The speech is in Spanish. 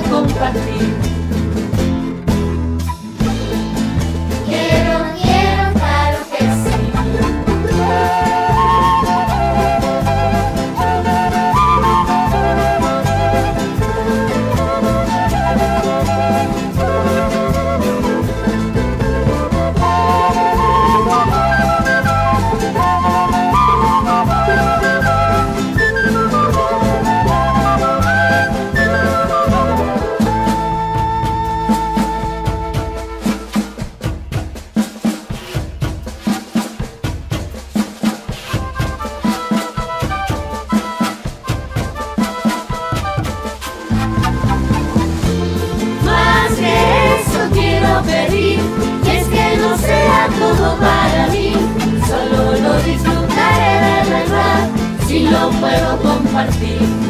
puedo compartir. Quiero, claro que sí. Y es que no sea todo para mí, solo lo disfrutaré de verdad si lo puedo compartir.